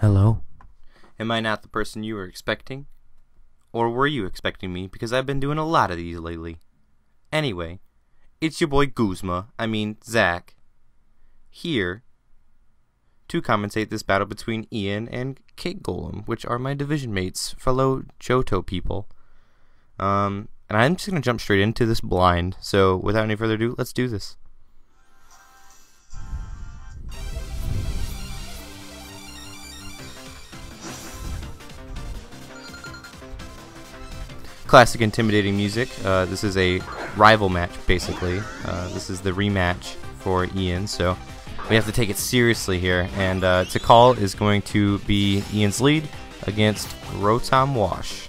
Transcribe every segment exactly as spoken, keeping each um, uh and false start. Hello? Am I not the person you were expecting? Or were you expecting me? Because I've been doing a lot of these lately. Anyway, it's your boy Guzma, I mean Zach, here to compensate this battle between Ian and Kate Golem, which are my division mates, fellow Johto people. Um, and I'm just going to jump straight into this blind, so without any further ado, let's do this. Classic intimidating music. Uh, this is a rival match, basically. Uh, this is the rematch for Ian, so we have to take it seriously here. And uh, Tikal is going to be Ian's lead against Rotom Wash.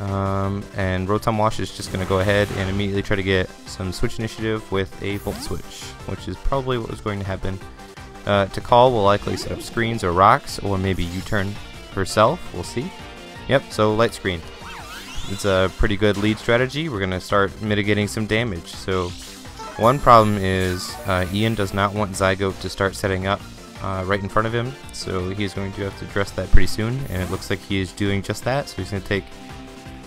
Um, and Rotom Wash is just going to go ahead and immediately try to get some switch initiative with a Volt Switch, which is probably what was going to happen. Uh, Tikal will likely set up screens or rocks, or maybe U-turn herself. We'll see. Yep, so Light Screen. It's a pretty good lead strategy. We're going to start mitigating some damage. So one problem is uh, Ian does not want Zygote to start setting up uh, right in front of him. So he's going to have to address that pretty soon. And it looks like he is doing just that. So he's going to take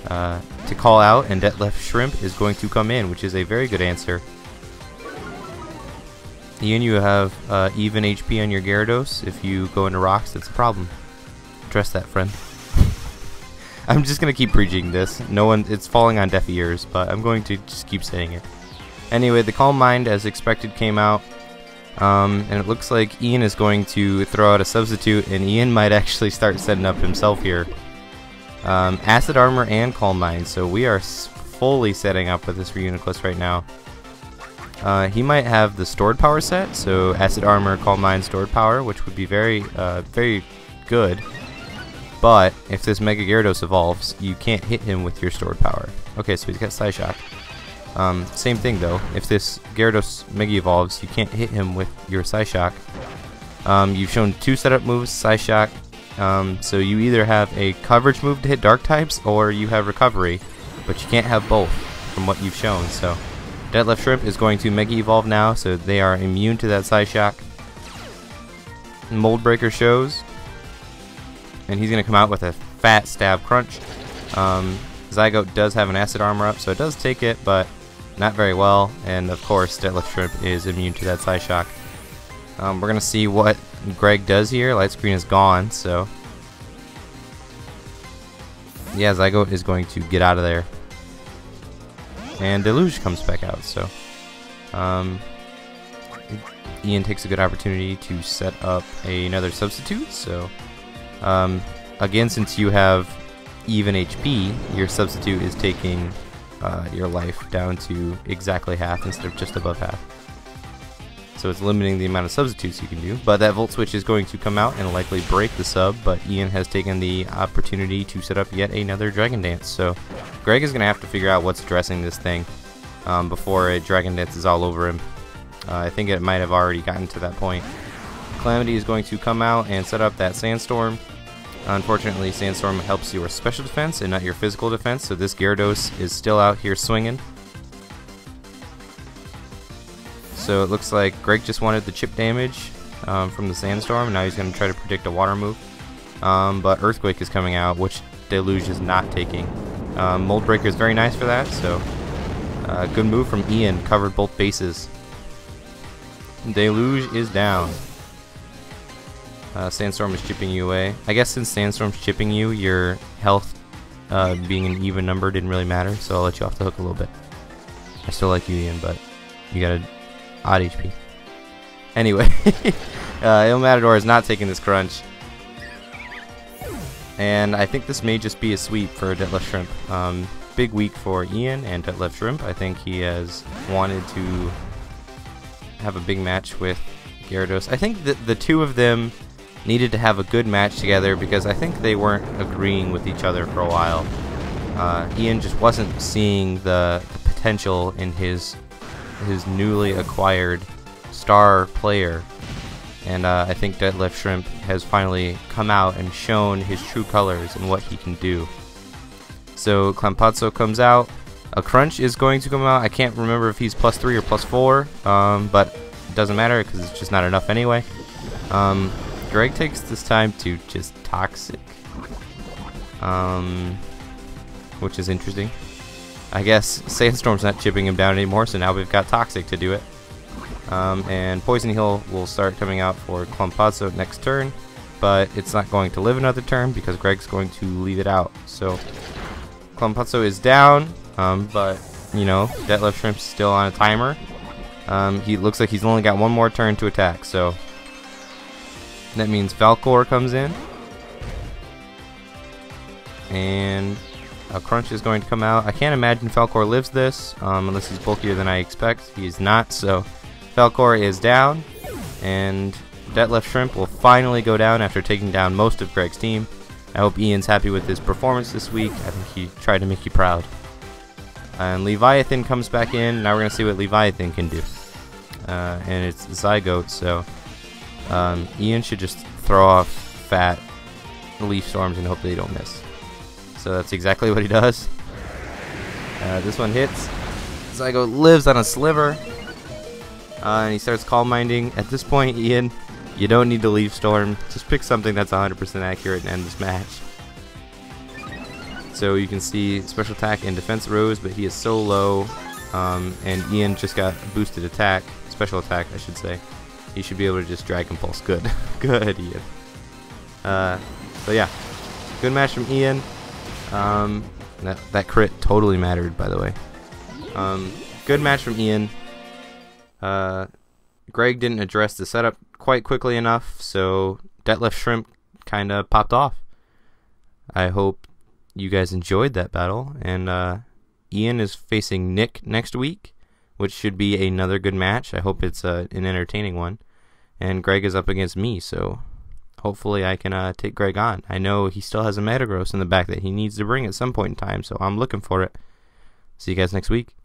uh, Tikal out, and Detlef Shrimp is going to come in, which is a very good answer. Ian, you have uh, even H P on your Gyarados. If you go into rocks, that's a problem. Address that, friend. I'm just going to keep preaching this. No one, it's falling on deaf ears, but I'm going to just keep saying it. Anyway, the Calm Mind, as expected, came out. Um, and it looks like Ian is going to throw out a substitute, and Ian might actually start setting up himself here. Um, Acid Armor and Calm Mind, so we are fully setting up with this Reuniclus right now. Uh, he might have the Stored Power set, so Acid Armor, Calm Mind, Stored Power, which would be very, uh, very good. But if this Mega Gyarados evolves, you can't hit him with your Stored Power. Okay, so he's got Psyshock. Um, same thing though. If this Gyarados Mega evolves, you can't hit him with your Psyshock. Um, you've shown two setup moves, Psyshock. Um, so you either have a coverage move to hit Dark types, or you have Recovery, but you can't have both from what you've shown. So Detlef Shrimp is going to Mega Evolve now, so they are immune to that Psyshock. Mold Breaker shows. And he's going to come out with a fat stab crunch. Um, Zygote does have an Acid Armor up, so it does take it, but not very well. And of course, Detlef Shrimp is immune to that Psyshock. Um, we're going to see what Greg does here. Light Screen is gone, so. Yeah, Zygote is going to get out of there. And Deluge comes back out, so. Um, Ian takes a good opportunity to set up a, another substitute, so. Um, again, since you have even H P, your substitute is taking uh, your life down to exactly half instead of just above half. So it's limiting the amount of substitutes you can do, but that Volt Switch is going to come out and likely break the sub, but Ian has taken the opportunity to set up yet another Dragon Dance, so Greg is going to have to figure out what's addressing this thing um, before a Dragon Dance is all over him. Uh, I think it might have already gotten to that point. Calamity is going to come out and set up that Sandstorm. Unfortunately, Sandstorm helps your special defense and not your physical defense, so this Gyarados is still out here swinging. So it looks like Greg just wanted the chip damage um, from the Sandstorm, and now he's going to try to predict a water move. Um, but Earthquake is coming out, which Deluge is not taking. Um, Mold Breaker is very nice for that, so uh, good move from Ian, covered both bases. Deluge is down. Uh, Sandstorm is chipping you away. I guess since Sandstorm's chipping you, your health uh, being an even number didn't really matter, so I'll let you off the hook a little bit. I still like you, Ian, but you got an odd H P. Anyway, uh, El Matador is not taking this crunch. And I think this may just be a sweep for Detlef Shrimp. Um, big week for Ian and Detlef Shrimp. I think he has wanted to have a big match with Gyarados. I think that the two of them needed to have a good match together because I think they weren't agreeing with each other for a while. Uh, Ian just wasn't seeing the, the potential in his his newly acquired star player, and uh, I think Detlef Shrimp has finally come out and shown his true colors and what he can do. So Clampazo comes out. A Crunch is going to come out. I can't remember if he's plus three or plus four, um, but it doesn't matter because it's just not enough anyway. Um, Greg takes this time to just Toxic, um, which is interesting. I guess Sandstorm's not chipping him down anymore, so now we've got Toxic to do it. Um, and Poison Hill will start coming out for Clampazo next turn, but it's not going to live another turn because Greg's going to leave it out. So Clampazo is down, um, but you know, Detlef Shrimp's still on a timer. Um, he looks like he's only got one more turn to attack, so that means Falcor comes in, and a Crunch is going to come out. I can't imagine Falcor lives this, um, unless he's bulkier than I expect. He's not, so Falcor is down, and Detlef Shrimp will finally go down after taking down most of Greg's team. I hope Ian's happy with his performance this week. I think he tried to make you proud. And Leviathan comes back in. Now we're going to see what Leviathan can do. Uh, and it's Zygote, so um, Ian should just throw off fat Leaf Storms and hope they don't miss. So that's exactly what he does. Uh, this one hits. Zygote lives on a sliver. Uh, and he starts Calm Minding. At this point, Ian, you don't need to Leaf Storm. Just pick something that's one hundred percent accurate and end this match. So you can see special attack and defense rose, but he is so low. Um, and Ian just got boosted attack, special attack, I should say. He should be able to just Dragon Pulse. Good, good, Ian. Uh, so yeah, good match from Ian. Um, that that crit totally mattered, by the way. Um, good match from Ian. Uh, Greg didn't address the setup quite quickly enough, so Detlef Shrimp kind of popped off. I hope you guys enjoyed that battle, and uh, Ian is facing Nick next week, which should be another good match. I hope it's uh, an entertaining one, and Greg is up against me, so hopefully I can uh, take Greg on. I know he still has a Metagross in the back that he needs to bring at some point in time, so I'm looking for it. See you guys next week.